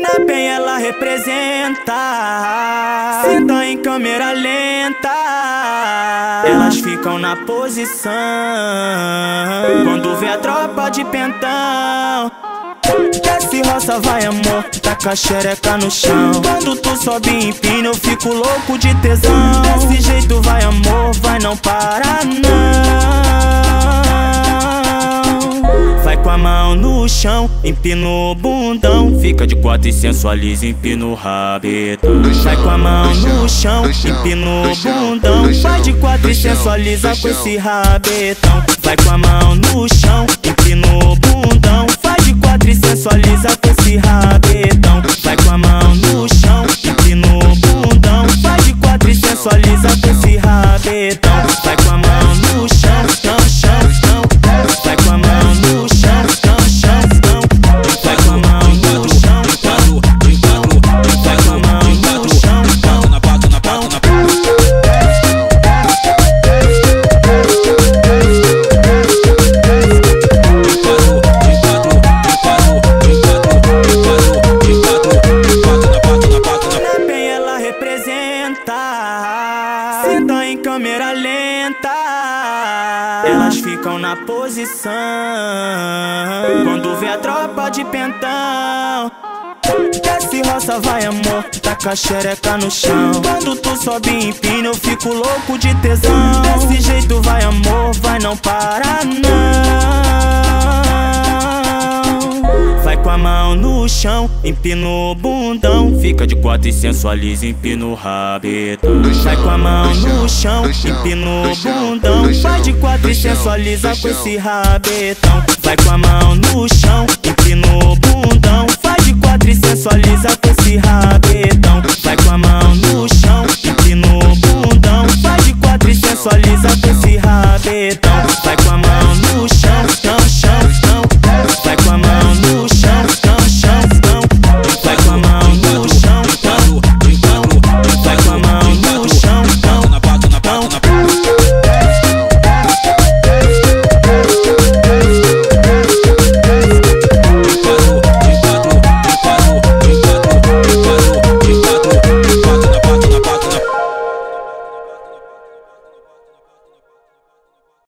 Na penha ela representa, se tá em câmera lenta. Elas ficam na posição quando vê a tropa de pentão. Te desce, roça, vai amor, te taca a xereca no chão. Quando tu sobe e empina eu fico louco de tesão. Desse jeito vai amor, vai, não para não. Vai com a mão no chão, empina o bundão. Fica de quatro e sensualiza, empina o rabetão. Vai com a mão no chão, empina o bundão. Vai de quatro e sensualiza com esse rabetão. Vai com a mão no chão, empina o bundão. Sensualiza com esse rabetão. Vai com a mão no chão, empina o bundão. Vai de quatro e sensualiza com esse rabetão. Vai com a mão no chão, tão, chão, tão. Vai com a mão no chão, tão, chão, tão. Vai com a mão no chão, tão. Vai com a mão no chão, tão, na pata, na pata, na pata. Senta em câmera lenta, elas ficam na posição quando vê a tropa de pentão. Te desce, roça, vai amor, te taca a xereca no chão. Quando tu sobe e empina eu fico louco de tesão. Desse jeito vai amor, vai, não para não. Vai com a mão no chão, empina o bundão. Fica de quatro e sensualiza, empina o rabetão. Vai com a mão no chão, empina o bundão. Vai de quatro e sensualiza com esse rabetão. Vai com a mão no chão, empina o bundão.